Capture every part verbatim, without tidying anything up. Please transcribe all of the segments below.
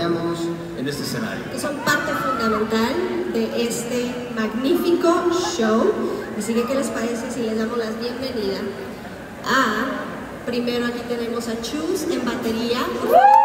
acompañamos en este escenario, que son parte fundamental de este magnífico show. Así que, ¿qué les parece si les damos la bienvenida a, primero aquí tenemos a Chus en batería. Yes.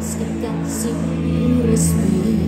Es que casi respiro.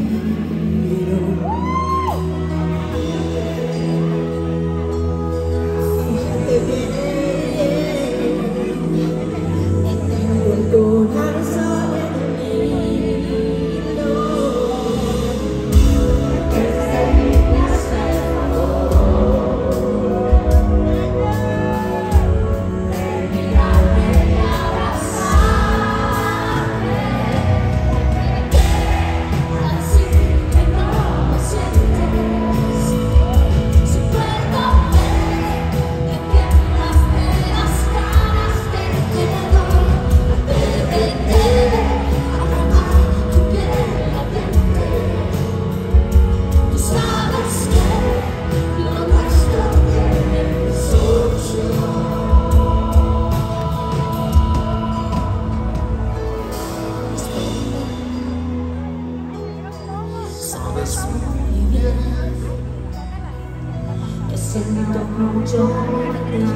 Siento mucho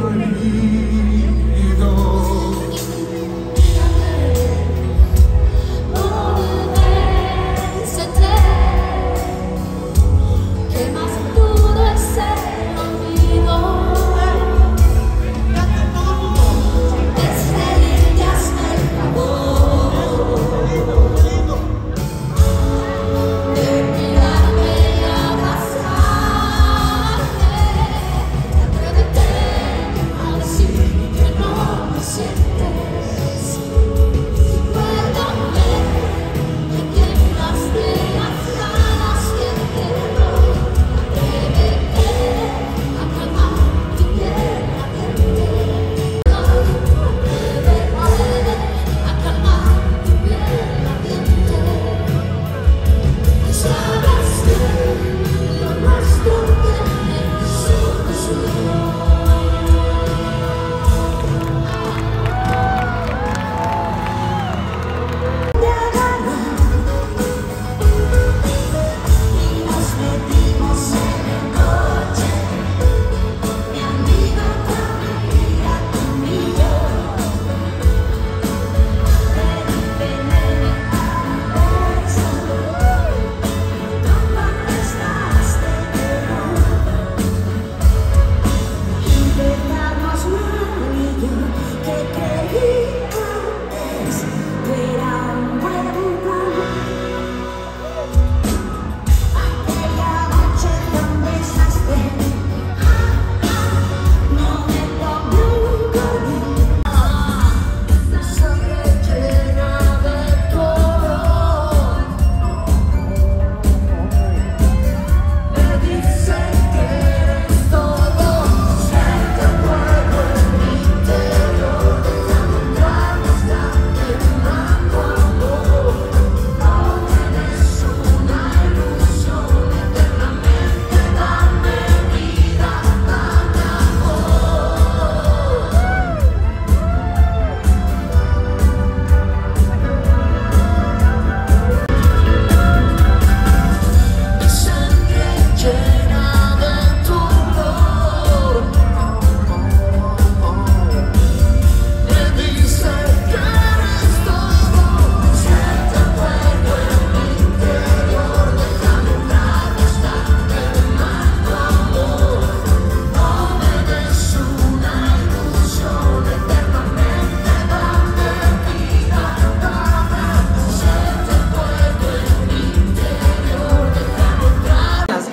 olvido.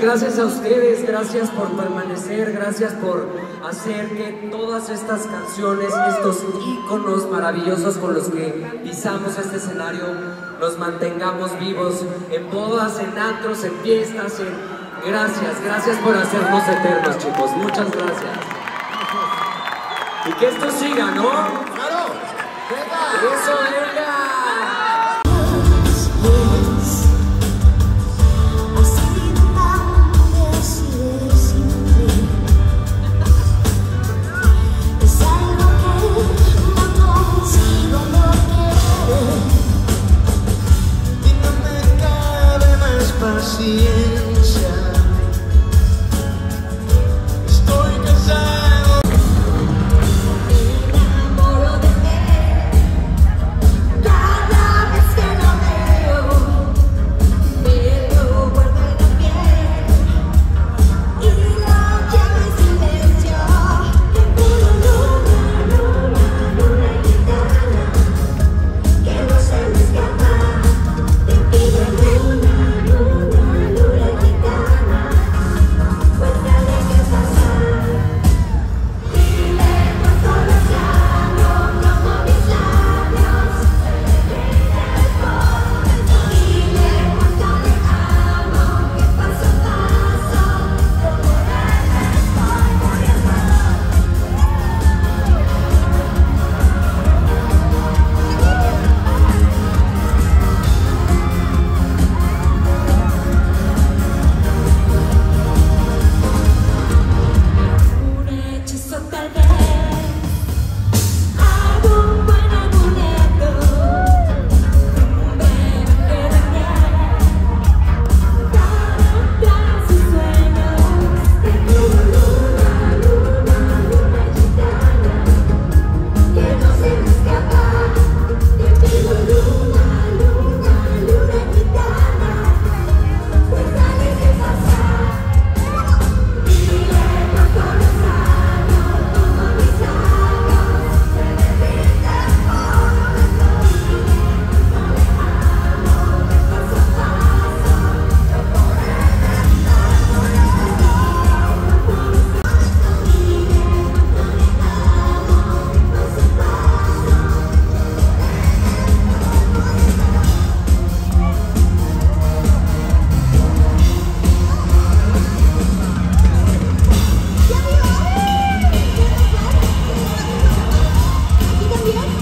Gracias a ustedes, gracias por permanecer, gracias por hacer que todas estas canciones, estos íconos maravillosos con los que pisamos este escenario, nos mantengamos vivos en bodas, en antros, en fiestas, en... Gracias, gracias por hacernos eternos, chicos, muchas gracias. Y que esto siga, ¿no? ¡Claro! ¡Eso, venga! Estoy casado, enamorado. See you.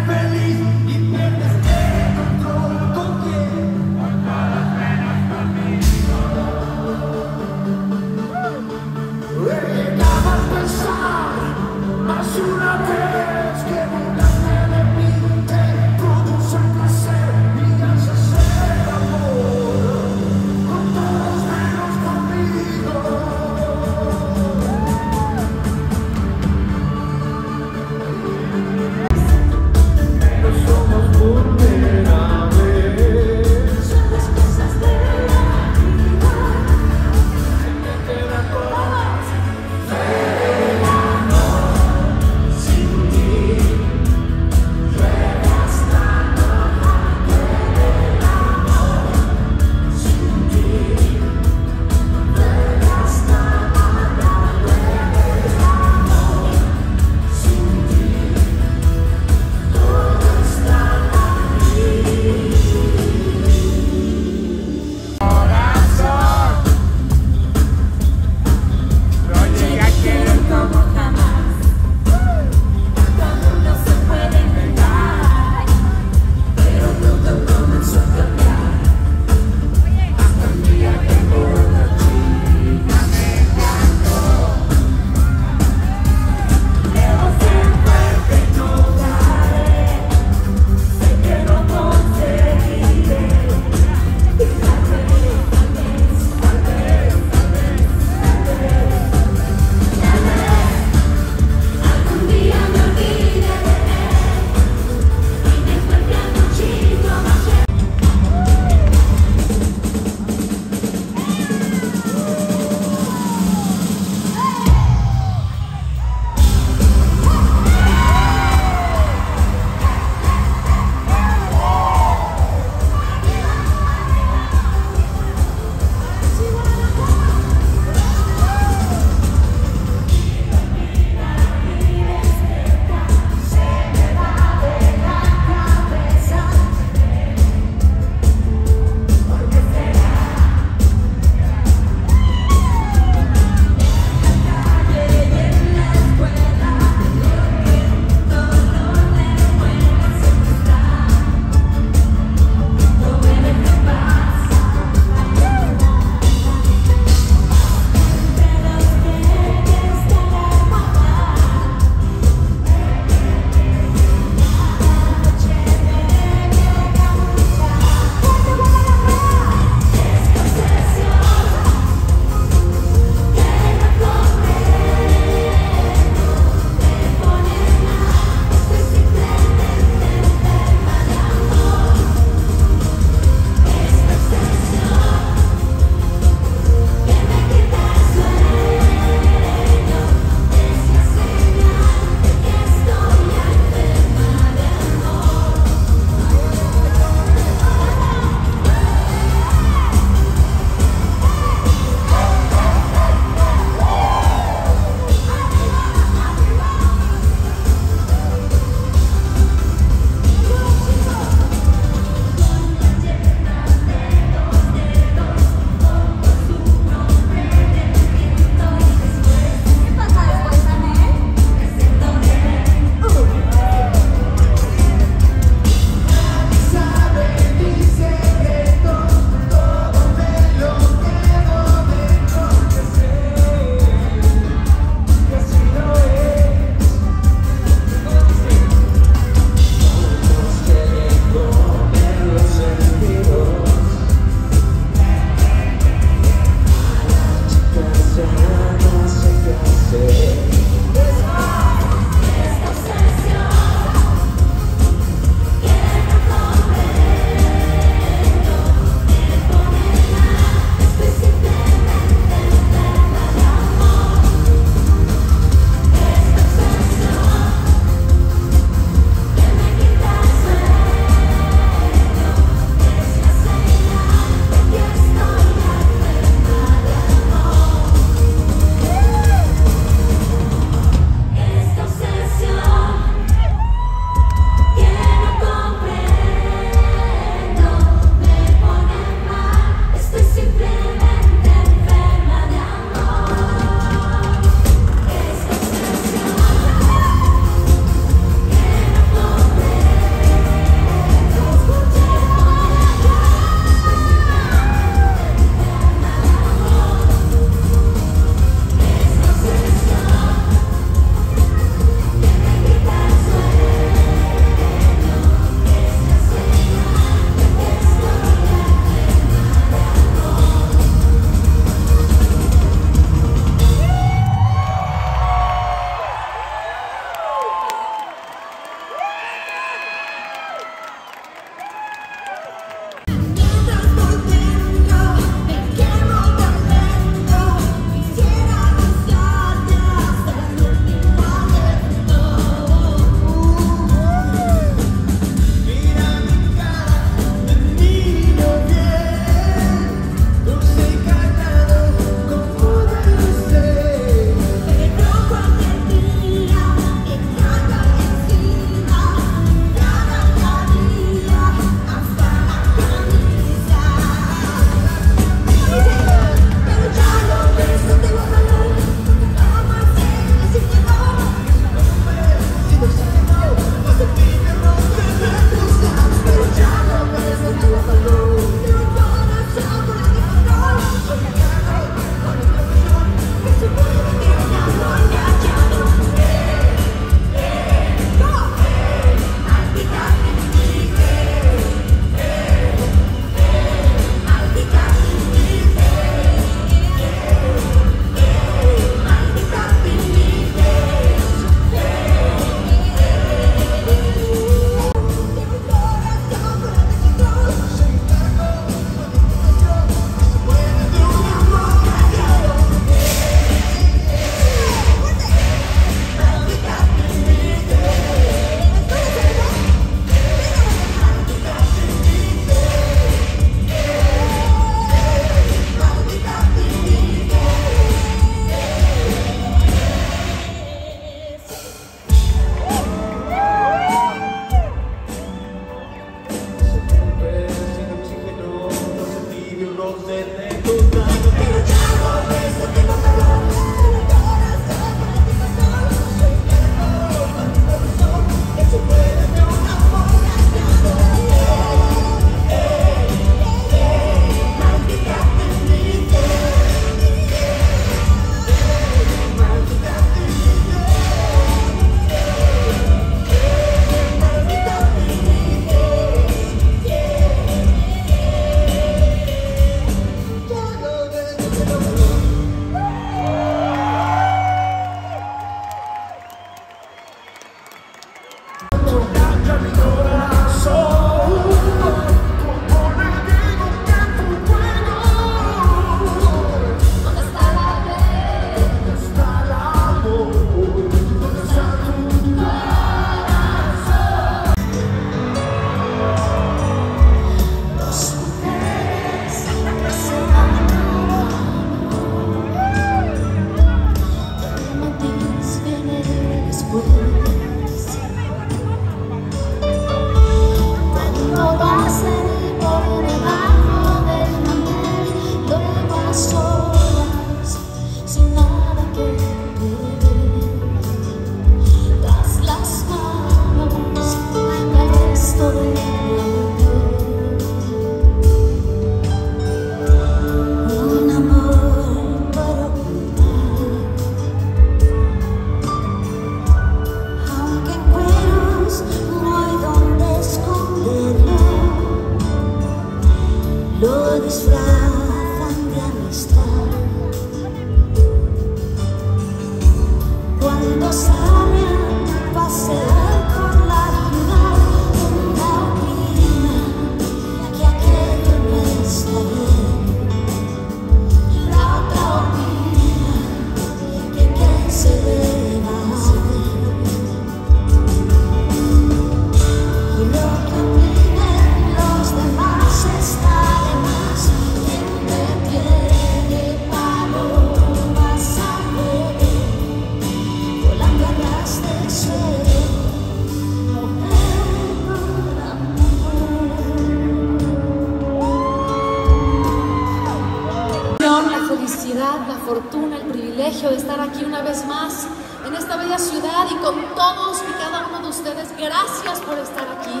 La fortuna, el privilegio de estar aquí una vez más en esta bella ciudad y con todos y cada uno de ustedes. Gracias por estar aquí.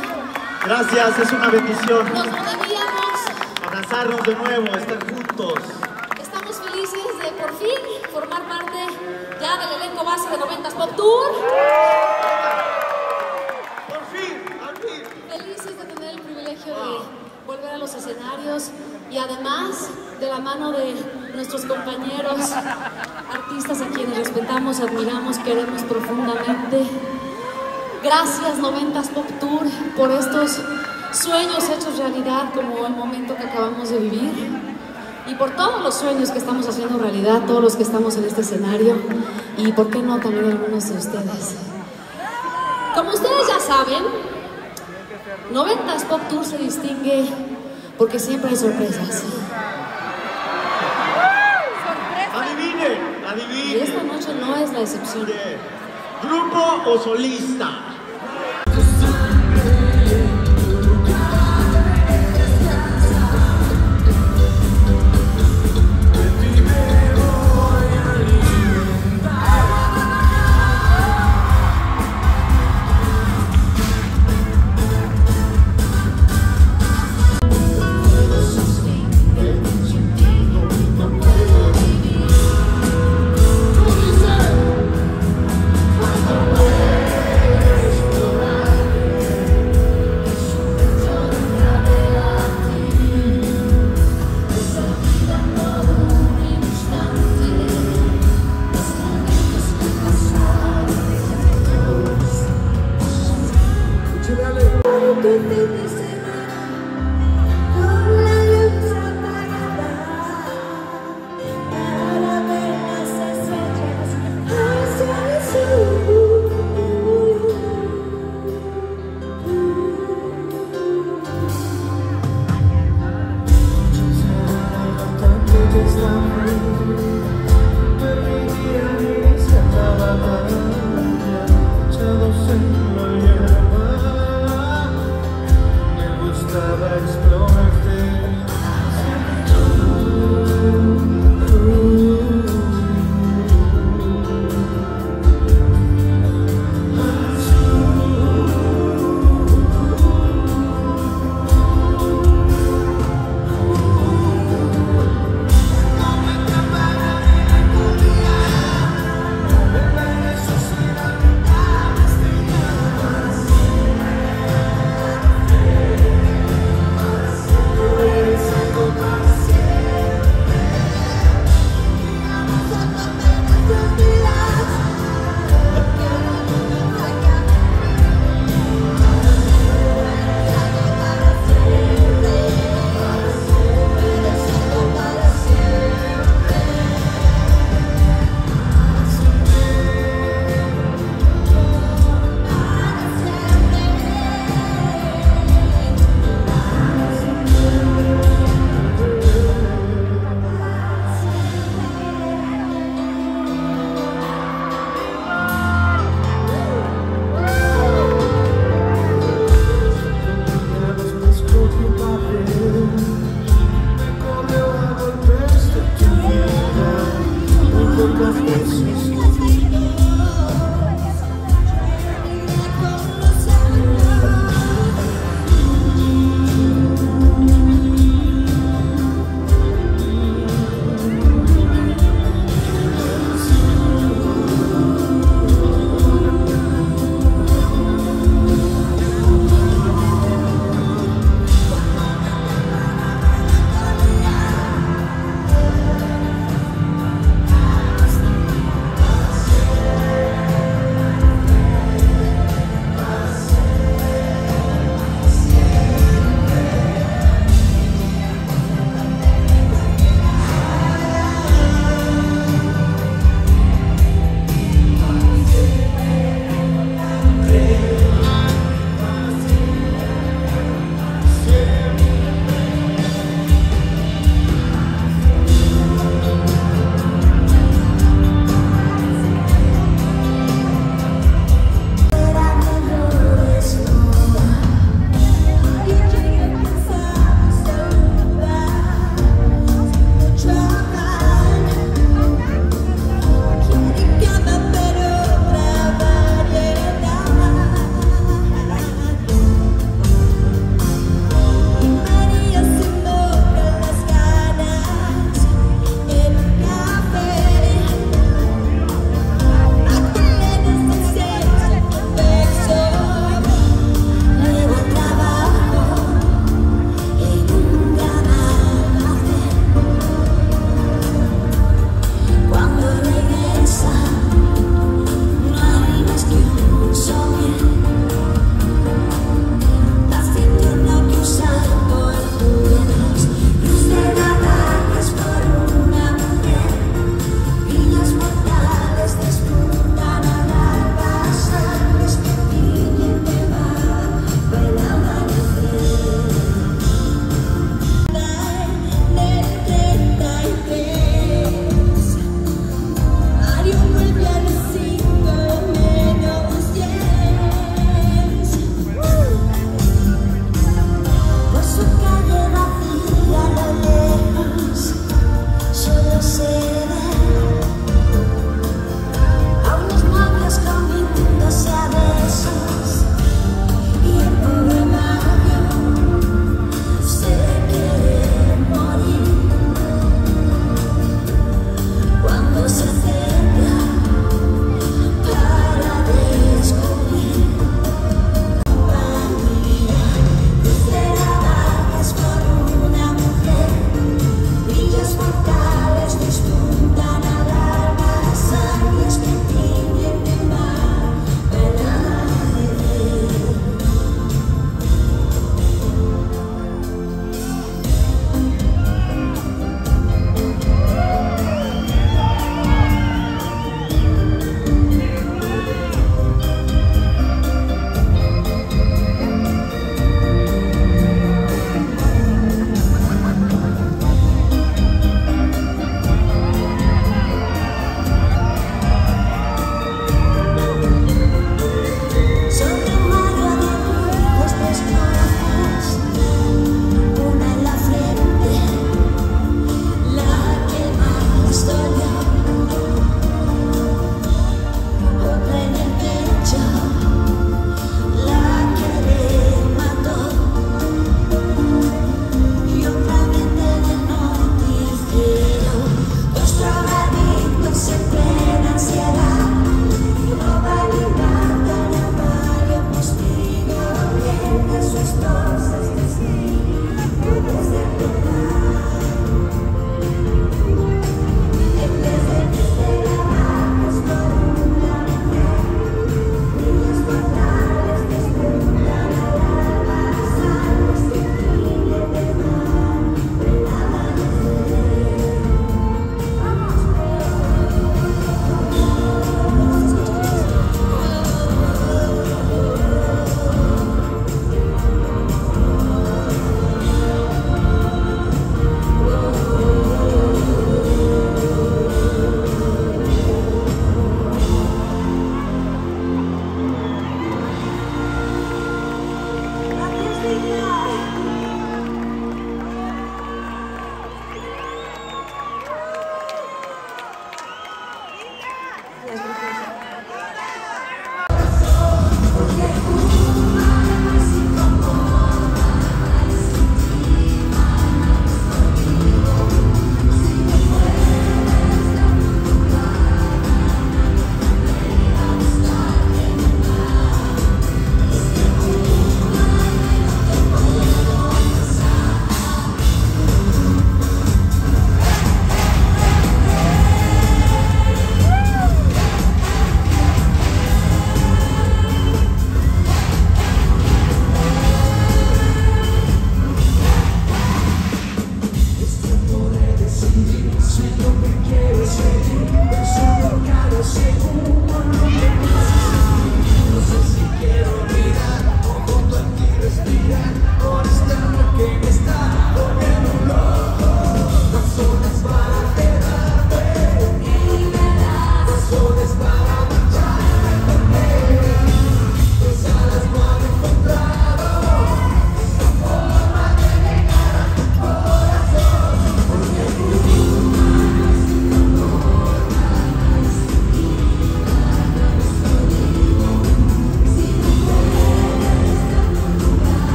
Gracias, es una bendición. Nos podríamos abrazarnos de nuevo, estar juntos. Estamos felices de por fin formar parte ya del elenco base de noventas Pop Tour. Por fin, por fin. Felices de tener el privilegio de volver a los escenarios y además de la mano de nuestros compañeros, artistas a quienes respetamos, admiramos, queremos profundamente. Gracias noventas Pop Tour por estos sueños hechos realidad como el momento que acabamos de vivir y por todos los sueños que estamos haciendo realidad, todos los que estamos en este escenario y por qué no también algunos de ustedes. Como ustedes ya saben, noventas Pop Tour se distingue porque siempre hay sorpresas. Y esta noche no es la excepción. ¿Grupo o solista?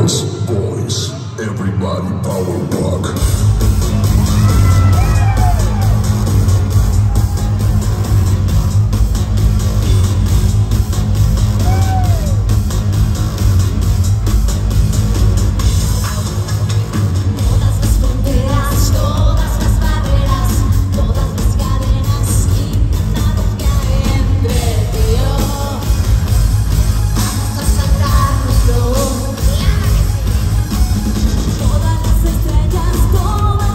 Girls, boys, everybody power block. Todas las estrellas, todas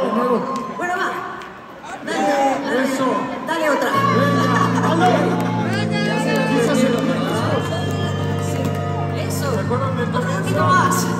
de nuevo. Bueno, va. Dale, dale, eso. Dale otra. Dale. Eso. ¿Se acuerdan de todo? Un ratito más.